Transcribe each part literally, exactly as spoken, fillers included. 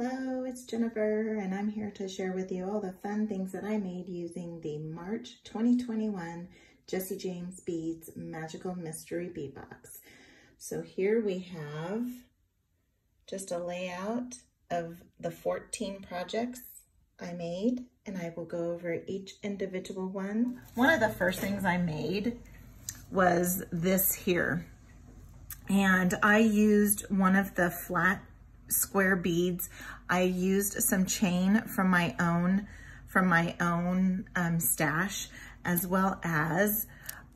Hello, it's Jennifer, and I'm here to share with you all the fun things that I made using the March twenty twenty-one Jesse James Beads Magical Mystery Bead Box. So here we have just a layout of the fourteen projects I made, and I will go over each individual one. One of the first things I made was this here, and I used one of the flat square beads. I used some chain from my own from my own um, stash, as well as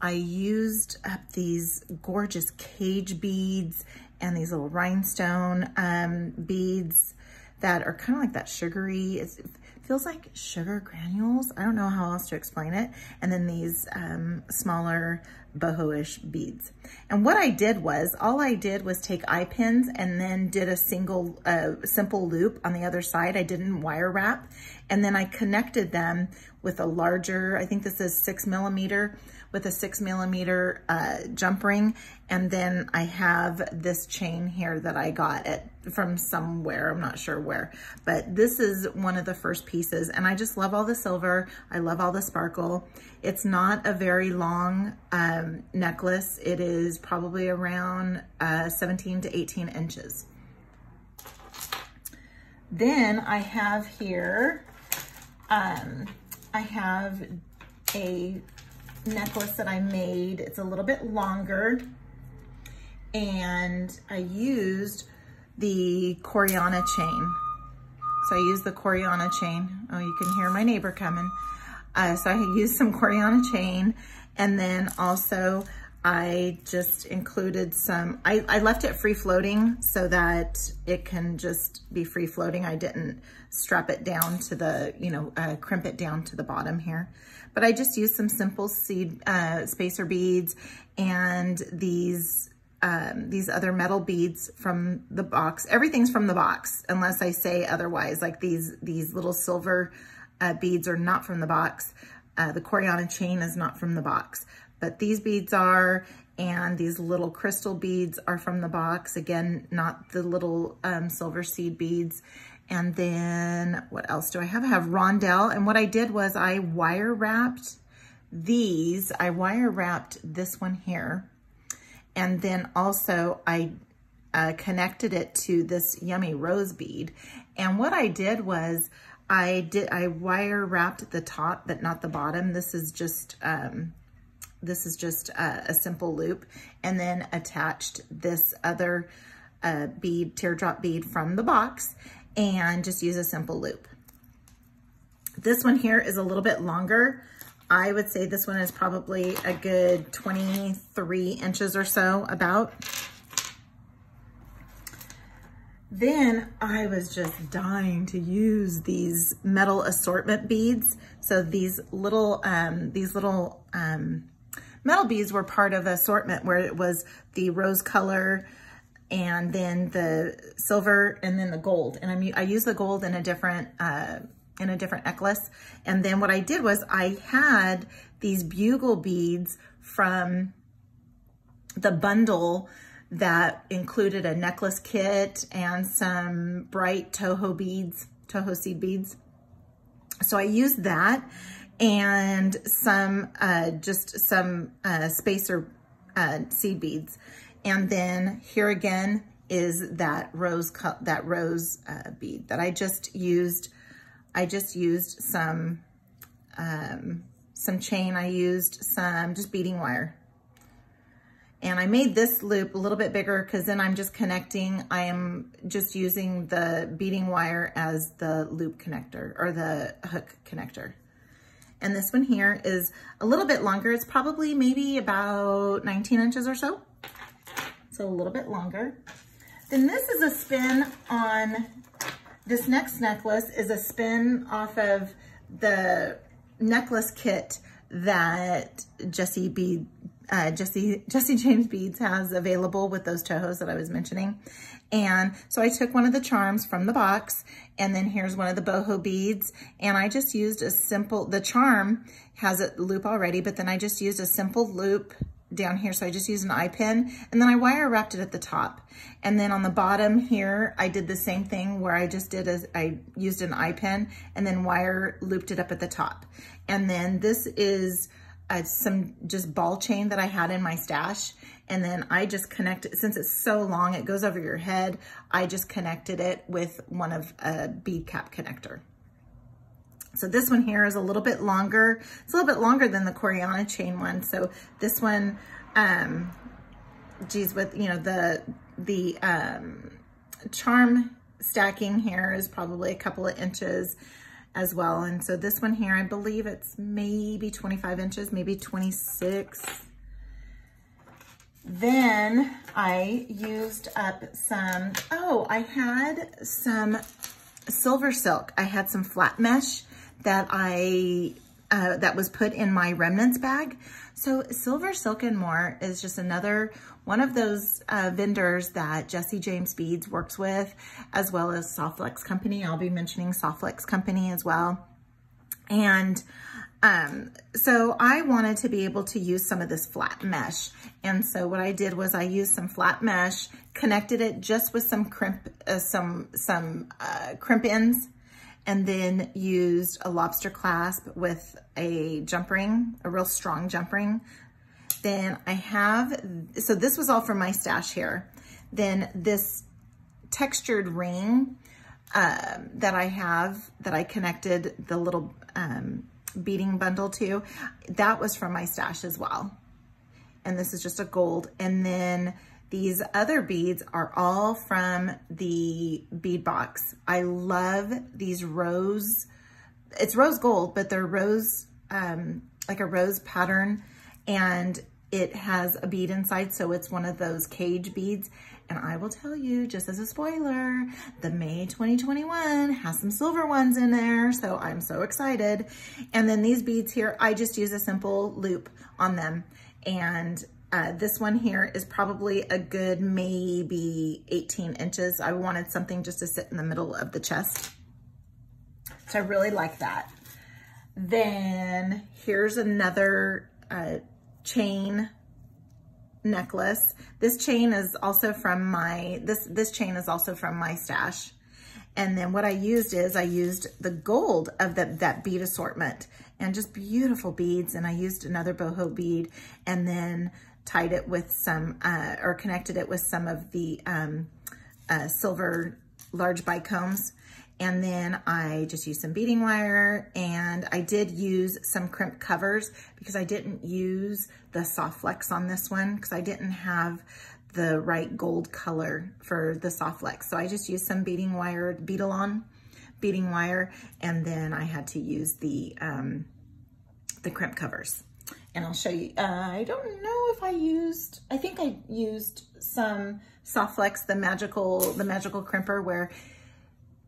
I used up these gorgeous cage beads and these little rhinestone um, beads that are kind of like that sugary, it's, it feels like sugar granules. I don't know how else to explain it. And then these um, smaller boho-ish beads. And what I did was, all I did was take eye pins and then did a single, uh, simple loop on the other side. I didn't wire wrap. And then I connected them with a larger, I think this is six millimeter, with a six millimeter uh, jump ring. And then I have this chain here that I got at from somewhere, I'm not sure where, but this is one of the first pieces. And I just love all the silver. I love all the sparkle. It's not a very long um, necklace. It is probably around uh, seventeen to eighteen inches. Then I have here, um, I have a necklace that I made. It's a little bit longer, and I used the Coriana chain. So I used the Coriana chain. Oh, you can hear my neighbor coming. Uh, so I used some Coriana chain, and then also I just included some, I, I left it free floating so that it can just be free floating. I didn't strap it down to the, you know, uh, crimp it down to the bottom here. But I just used some simple seed uh, spacer beads and these Um, these other metal beads from the box. Everything's from the box, unless I say otherwise. Like these these little silver uh, beads are not from the box. Uh, the Coriana chain is not from the box, but these beads are, and these little crystal beads are from the box. Again, not the little um, silver seed beads. And then what else do I have? I have rondelle, and what I did was I wire wrapped these. I wire wrapped this one here. And then also I uh, connected it to this yummy rose bead. And what I did was I did I wire wrapped the top, but not the bottom. This is just um, this is just uh, a simple loop, and then attached this other uh, bead, teardrop bead from the box, and just use a simple loop. This one here is a little bit longer. I would say this one is probably a good twenty-three inches or so about. Then I was just dying to use these metal assortment beads. So these little, um, these little um, metal beads were part of assortment where it was the rose color and then the silver and then the gold. And I'm, I use the gold in a different, uh, in a different necklace. And then what I did was I had these bugle beads from the bundle that included a necklace kit and some bright Toho beads, Toho seed beads. So I used that and some, uh, just some uh, spacer uh, seed beads. And then here again is that rose, that rose uh, bead that I just used I just used some, um, some chain. I used some just beading wire. And I made this loop a little bit bigger because then I'm just connecting. I am just using the beading wire as the loop connector or the hook connector. And this one here is a little bit longer. It's probably maybe about nineteen inches or so. So a little bit longer. Then this is a spin on this next necklace is a spin off of the necklace kit that Jesse Bead, uh, Jesse, Jesse James Beads has available with those Tohos that I was mentioning. And so I took one of the charms from the box, and then here's one of the boho beads. And I just used a simple, the charm has a loop already, but then I just used a simple loop down here. So I just used an eye pin and then I wire wrapped it at the top. And then on the bottom here, I did the same thing where I just did as I used an eye pin and then wire looped it up at the top. And then this is uh, some just ball chain that I had in my stash. And then I just connect it, since it's so long, it goes over your head. I just connected it with one of a bead cap connector. So this one here is a little bit longer. It's a little bit longer than the Coriana chain one. So this one, um, geez, with, you know, the, the um, charm stacking here is probably a couple of inches as well. And so this one here, I believe it's maybe twenty-five inches, maybe twenty-six. Then I used up some, oh, I had some silver silk. I had some flat mesh that I, uh, that was put in my remnants bag. So Silver Silk and More is just another one of those uh, vendors that Jesse James Beads works with, as well as Soft Flex Company. I'll be mentioning Soft Flex Company as well. And um, so I wanted to be able to use some of this flat mesh. And so what I did was I used some flat mesh, connected it just with some crimp, uh, some, some uh, crimp ends, and then used a lobster clasp with a jump ring, a real strong jump ring. Then I have, so this was all from my stash here. Then this textured ring uh, that I have, that I connected the little um, beading bundle to, that was from my stash as well. And this is just a gold. And then these other beads are all from the bead box. I love these rose, it's rose gold, but they're rose, um, like a rose pattern, and it has a bead inside, so it's one of those cage beads. And I will tell you, just as a spoiler, the May twenty twenty-one has some silver ones in there, so I'm so excited. And then these beads here, I just use a simple loop on them. And Uh, this one here is probably a good maybe eighteen inches. I wanted something just to sit in the middle of the chest. So I really like that. Then here's another uh, chain necklace. This chain is also from my, this, this chain is also from my stash. And then what I used is I used the gold of the, that bead assortment, and just beautiful beads. And I used another boho bead and then tied it with some, uh, or connected it with some of the um, uh, silver large bicombs. And then I just used some beading wire, and I did use some crimp covers because I didn't use the soft flex on this one because I didn't have the right gold color for the soft flex. So I just used some beading wire, beadalon beading wire, and then I had to use the, um, the crimp covers. And I'll show you, uh, I don't know if I used, I think I used some soft flex, the magical, the magical crimper, where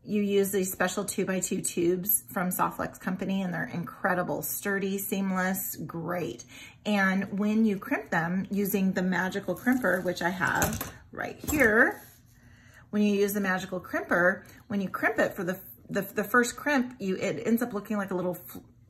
you use these special two by two tubes from Soft Flex Company, and they're incredible, sturdy, seamless, great. And when you crimp them using the magical crimper, which I have right here, when you use the magical crimper, when you crimp it for the the, the first crimp, you it ends up looking like a little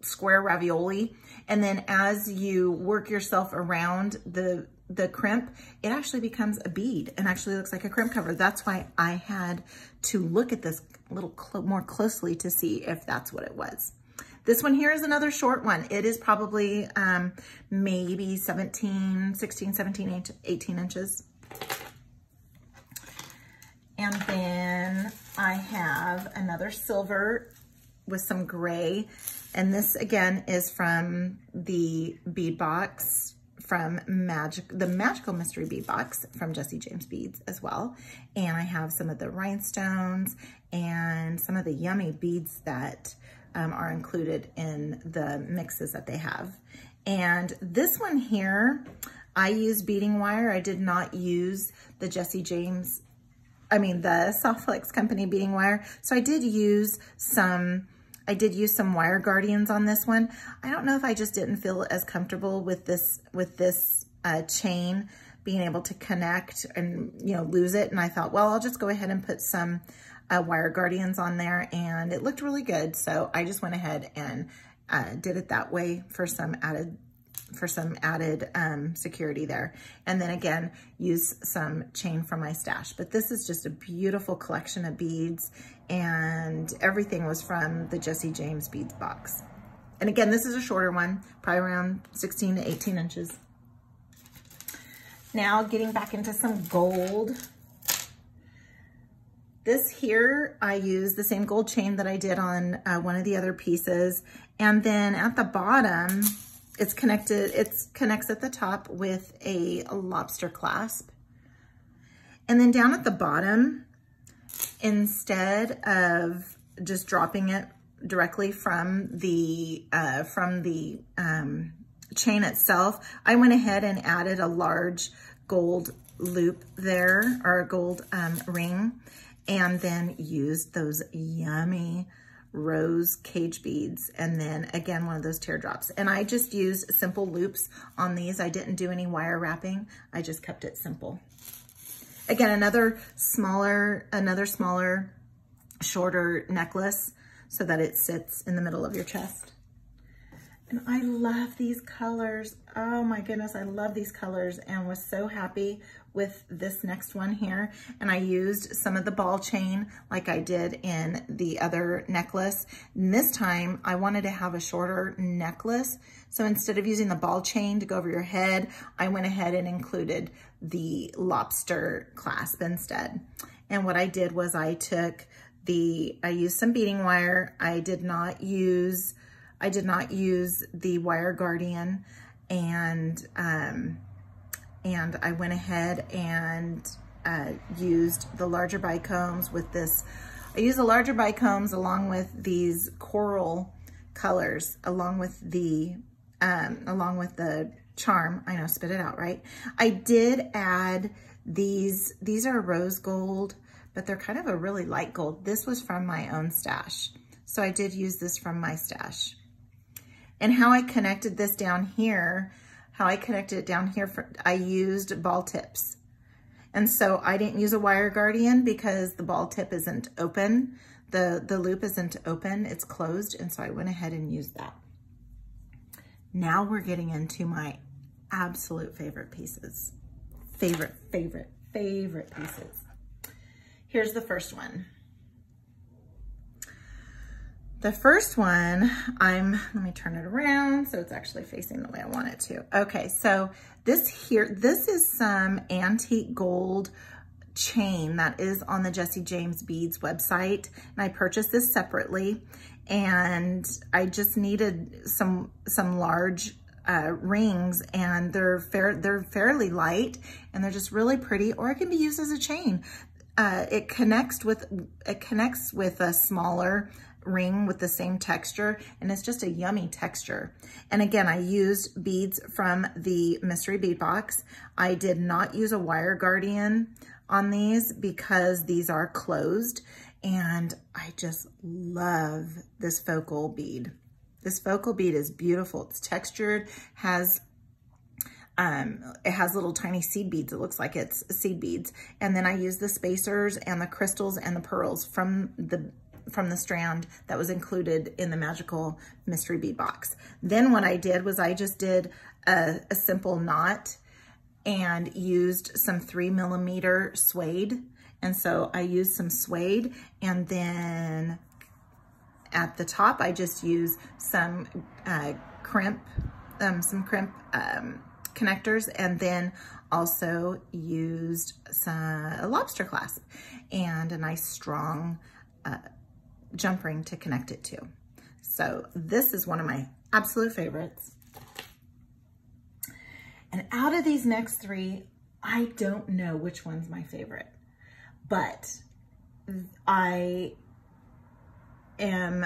square ravioli. And then as you work yourself around the the crimp, it actually becomes a bead and actually looks like a crimp cover. That's why I had to look at this a little cl- more closely to see if that's what it was. This one here is another short one. It is probably um, maybe seventeen, sixteen, seventeen, eighteen inches. And then I have another silver with some gray. And this again is from the bead box, from magic, the Magical Mystery Bead Box from Jesse James Beads as well. And I have some of the rhinestones and some of the yummy beads that um, are included in the mixes that they have. And this one here, I used beading wire. I did not use the Jesse James, I mean the Soft Flex Company beading wire. So I did use some I did use some wire guardians on this one. I don't know if I just didn't feel as comfortable with this with this uh, chain being able to connect and, you know, lose it. And I thought, well, I'll just go ahead and put some uh, wire guardians on there, and it looked really good. So I just went ahead and uh, did it that way for some added for some added um, security there. And then again, use some chain from my stash. But this is just a beautiful collection of beads, and everything was from the Jesse James Beads box. And again, this is a shorter one, probably around sixteen to eighteen inches. Now getting back into some gold. This here, I used the same gold chain that I did on uh, one of the other pieces. And then at the bottom, it's connected, it connects at the top with a, a lobster clasp. And then down at the bottom, instead of just dropping it directly from the uh, from the um, chain itself, I went ahead and added a large gold loop there, or a gold um, ring, and then used those yummy rose cage beads, and then again one of those teardrops. And I just used simple loops on these. I didn't do any wire wrapping. I just kept it simple. Again, another smaller, another smaller, shorter necklace, so that it sits in the middle of your chest. And I love these colors. Oh my goodness, I love these colors, and was so happy with this next one here. And I used some of the ball chain like I did in the other necklace. And this time I wanted to have a shorter necklace. So instead of using the ball chain to go over your head, I went ahead and included the lobster clasp instead. And what I did was I took The, I used some beading wire. I did not use, I did not use the wire guardian, and um, and I went ahead and uh, used the larger bicombs with this. I used the larger bicombs along with these coral colors, along with the um, along with the charm. I know, spit it out, right? I did add these. These are rose gold, but they're kind of a really light gold. This was from my own stash. So I did use this from my stash. And how I connected this down here, how I connected it down here, for, I used ball tips. And so I didn't use a wire guardian because the ball tip isn't open. The, the loop isn't open, it's closed. And so I went ahead and used that. Now we're getting into my absolute favorite pieces. Favorite, favorite, favorite pieces. Here's the first one. The first one, I'm, let me turn it around so it's actually facing the way I want it to. Okay, so this here, this is some antique gold chain that is on the Jesse James Beads website. And I purchased this separately, and I just needed some, some large Uh, rings, and they're fair, they're fairly light, and they're just really pretty, or it can be used as a chain. Uh, it connects with it connects with a smaller ring with the same texture, and it's just a yummy texture. And again, I used beads from the mystery bead box. I did not use a wire guardian on these because these are closed, and I just love this focal bead. This focal bead is beautiful. It's textured, has um, it has little tiny seed beads. It looks like it's seed beads. And then I used the spacers and the crystals and the pearls from the from the strand that was included in the Magical Mystery Bead box. Then what I did was I just did a, a simple knot and used some three millimeter suede. And so I used some suede, and then at the top, I just use some uh, crimp, um, some crimp um, connectors, and then also used some, a lobster clasp and a nice strong uh, jump ring to connect it to. So this is one of my absolute favorites. And out of these next three, I don't know which one's my favorite, but I... Um,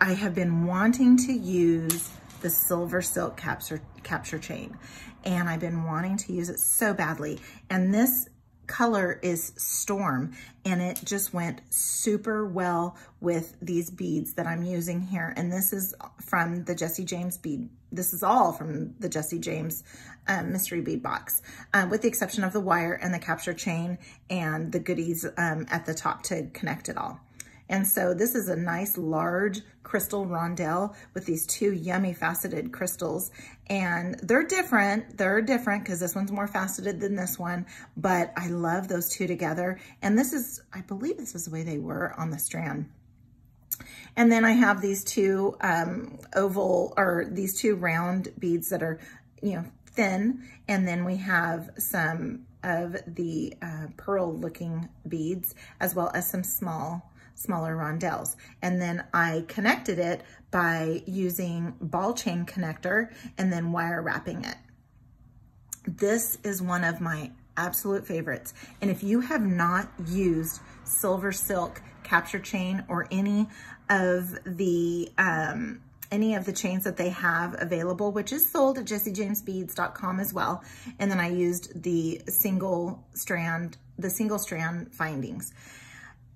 I have been wanting to use the Silver Silk capture, capture chain, and I've been wanting to use it so badly. And this color is Storm, and it just went super well with these beads that I'm using here. And this is from the Jesse James bead. This is all from the Jesse James um, mystery bead box, uh, with the exception of the wire and the capture chain and the goodies um, at the top to connect it all. And so this is a nice large crystal rondelle with these two yummy faceted crystals. And they're different, they're different because this one's more faceted than this one, but I love those two together. And this is, I believe this is the way they were on the strand. And then I have these two um, oval, or these two round beads that are, you know, thin. And then we have some of the uh, pearl looking beads, as well as some small, smaller rondelles. And then I connected it by using ball chain connector and then wire wrapping it. This is one of my absolute favorites. And if you have not used Silver Silk capture chain or any of the um, any of the chains that they have available, which is sold at jesse james beads dot com as well. And then I used the single strand, the single strand findings.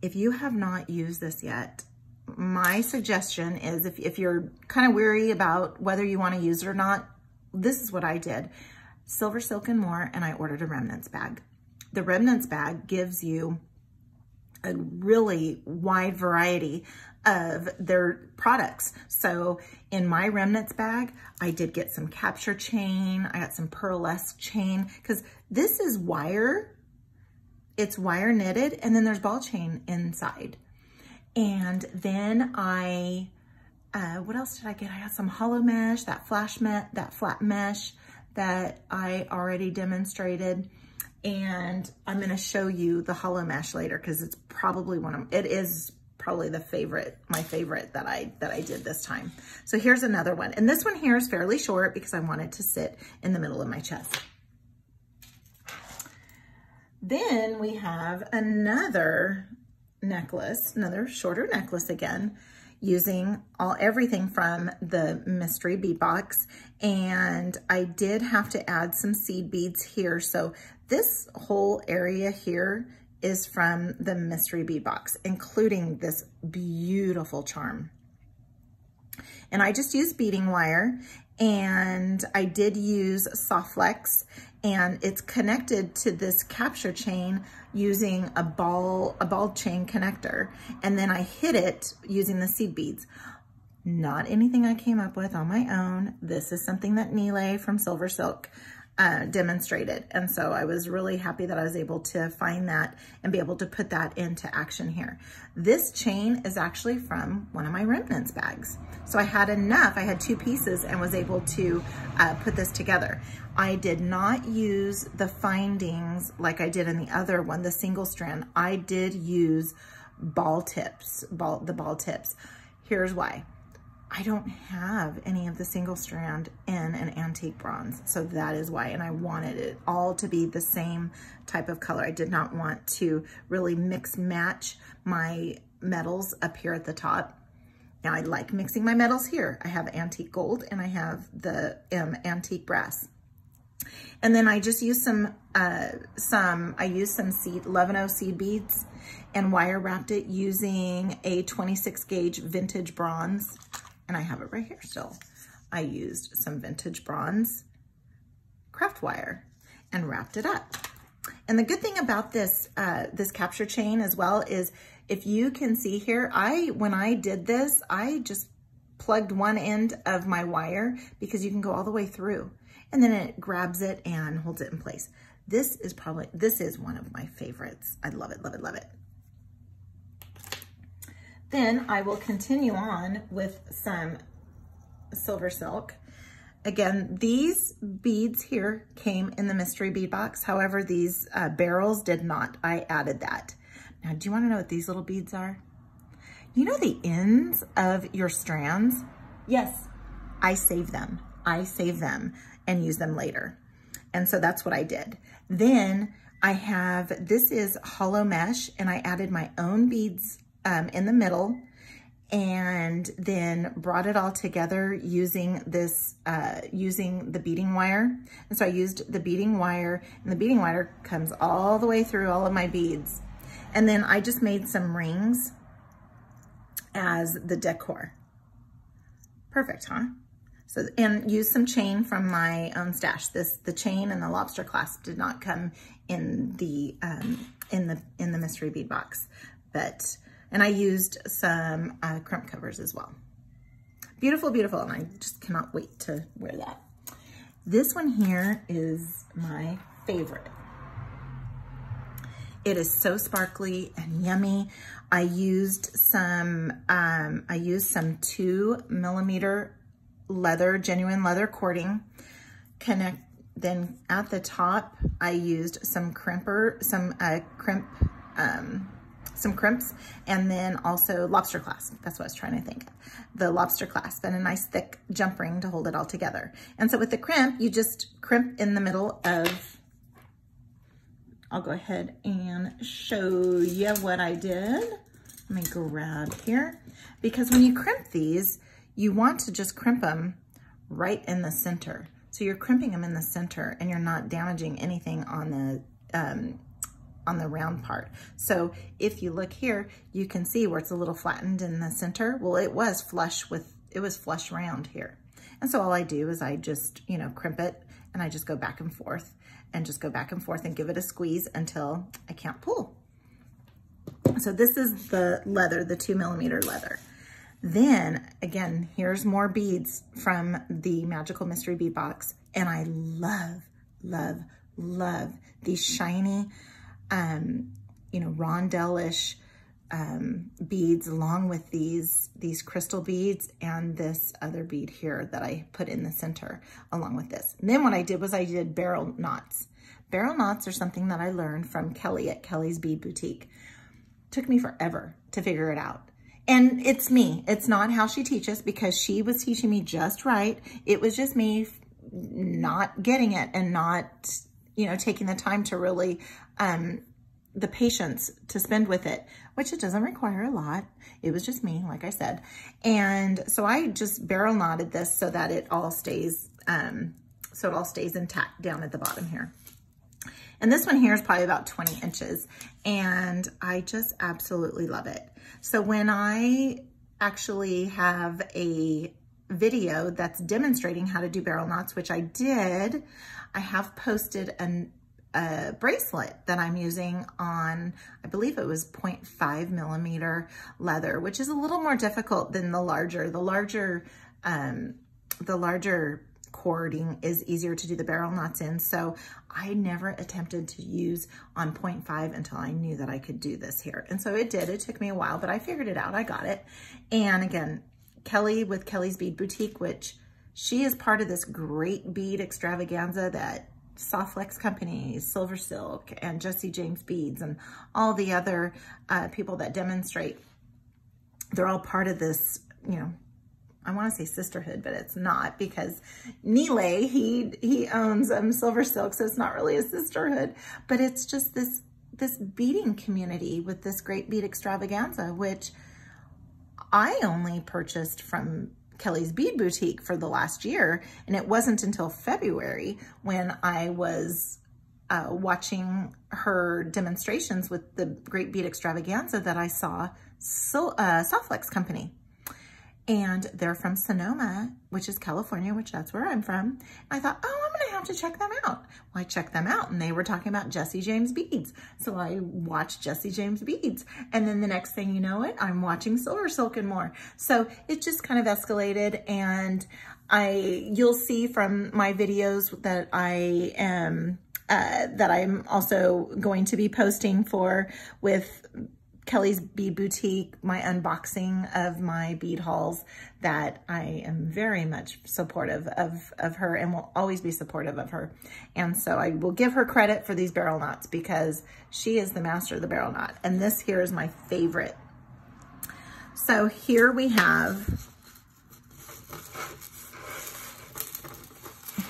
If you have not used this yet, my suggestion is if, if you're kind of weary about whether you want to use it or not, this is what I did. Silver Silk and More, and I ordered a remnants bag. The remnants bag gives you a really wide variety of their products. So in my remnants bag, I did get some capture chain. I got some pearlesque chain because this is wire. It's wire knitted, and then there's ball chain inside. And then I, uh, what else did I get? I got some hollow mesh, that flash mesh, that flat mesh that I already demonstrated. And I'm going to show you the hollow mesh later because it's probably one of, it is probably the favorite, my favorite that I, that I did this time. So here's another one. And this one here is fairly short because I wanted to sit in the middle of my chest. Then we have another necklace, another shorter necklace again, using all everything from the mystery bead box. And I did have to add some seed beads here. So this whole area here is from the mystery bead box, including this beautiful charm. And I just used beading wire, and I did use Soft Flex, and it's connected to this capture chain using a ball, a ball chain connector. And then I hit it using the seed beads. Not anything I came up with on my own. This is something that Nile from Silver Silk Uh, demonstrated. And so I was really happy that I was able to find that and be able to put that into action here. This chain is actually from one of my remnants bags. So I had enough, I had two pieces and was able to uh, put this together. I did not use the findings like I did in the other one, the single strand. I did use ball tips, ball, the ball tips. Here's why. I don't have any of the single strand in an antique bronze. So that is why, and I wanted it all to be the same type of color. I did not want to really mix match my metals up here at the top. Now I like mixing my metals here. I have antique gold and I have the um, antique brass. And then I just used some, uh, some, I used some seed, eleven oh seed beads and wire wrapped it using a twenty-six gauge vintage bronze. And I have it right here still. I used some vintage bronze craft wire and wrapped it up. And the good thing about this, uh, this capture chain as well is if you can see here, I, when I did this, I just plugged one end of my wire because you can go all the way through and then it grabs it and holds it in place. This is probably, this is one of my favorites. I love it, love it, love it. Then I will continue on with some Silver Silk. Again, these beads here came in the mystery bead box. However, these uh, barrels did not. I added that. Now, do you want to know what these little beads are? You know the ends of your strands? Yes, I save them. I save them and use them later. And so that's what I did. Then I have, this is hollow mesh, and I added my own beads Um, in the middle and then brought it all together using this, uh, using the beading wire. And so I used the beading wire, and the beading wire comes all the way through all of my beads. And then I just made some rings as the decor. Perfect, huh? So, and used some chain from my own stash. This, the chain and the lobster clasp did not come in the, um, in the, in the mystery bead box, but And I used some uh, crimp covers as well. Beautiful, beautiful, and I just cannot wait to wear that. This one here is my favorite. It is so sparkly and yummy. I used some, um, I used some two millimeter leather, genuine leather cording. Connect, then at the top, I used some crimper, some uh, crimp, um, some crimps, and then also lobster clasp. That's what I was trying to think of. The lobster clasp and a nice thick jump ring to hold it all together. And so with the crimp, you just crimp in the middle of, I'll go ahead and show you what I did. Let me grab here. Because when you crimp these, you want to just crimp them right in the center. So you're crimping them in the center and you're not damaging anything on the, um, on the round part. So if you look here, you can see where it's a little flattened in the center. Well, it was flush with, it was flush round here. And so all I do is I just, you know, crimp it and I just go back and forth and just go back and forth and give it a squeeze until I can't pull. So this is the leather, the two millimeter leather. Then again, here's more beads from the Magical Mystery Bead Box. And I love, love, love these shiny, um, you know, rondelle-ish um, beads along with these, these crystal beads and this other bead here that I put in the center along with this. And then what I did was I did barrel knots. Barrel knots are something that I learned from Kelly at Kelly's Bead Boutique. Took me forever to figure it out. And it's me. It's not how she teaches because she was teaching me just right. It was just me not getting it and not, you know, taking the time to really, um, the patience to spend with it, which it doesn't require a lot. It was just me, like I said. And so I just barrel knotted this so that it all stays, um, so it all stays intact down at the bottom here. And this one here is probably about twenty inches and I just absolutely love it. So when I actually have a video that's demonstrating how to do barrel knots, which I did, I have posted an, a bracelet that I'm using on, I believe it was zero point five millimeter leather, which is a little more difficult than the larger. The larger, um, the larger cording is easier to do the barrel knots in. So I never attempted to use on zero point five until I knew that I could do this here. And so it did, it took me a while, but I figured it out, I got it. And again, Kelly with Kelly's Bead Boutique, which she is part of this great bead extravaganza that Soft Flex Company, Silver Silk, and Jesse James Beads, and all the other uh, people that demonstrate, they're all part of this, you know, I want to say sisterhood, but it's not because Nile, he he owns um, Silver Silk, so it's not really a sisterhood, but it's just this, this beading community with this great bead extravaganza, which I only purchased from Kelly's Bead Boutique for the last year, and it wasn't until February when I was uh, watching her demonstrations with the great bead extravaganza that I saw Sol uh, Soft Flex Company. And they're from Sonoma, which is California, which that's where I'm from. And I thought, oh, I'm going to have to check them out. Well, I checked them out and they were talking about Jesse James Beads. So I watched Jesse James Beads. And then the next thing you know it, I'm watching Silver Silk and More. So it just kind of escalated. And I, you'll see from my videos that I am, uh, that I'm also going to be posting for with Kelly's Bead Boutique, my unboxing of my bead hauls that I am very much supportive of, of her and will always be supportive of her. And so I will give her credit for these barrel knots because she is the master of the barrel knot. And this here is my favorite. So here we have,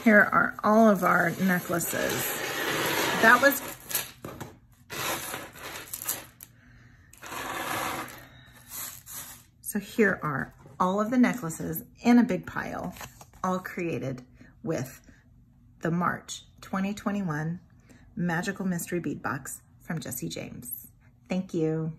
here are all of our necklaces. That was So here are all of the necklaces in a big pile, all created with the March twenty twenty-one Magical Mystery Bead Box from Jesse James. Thank you.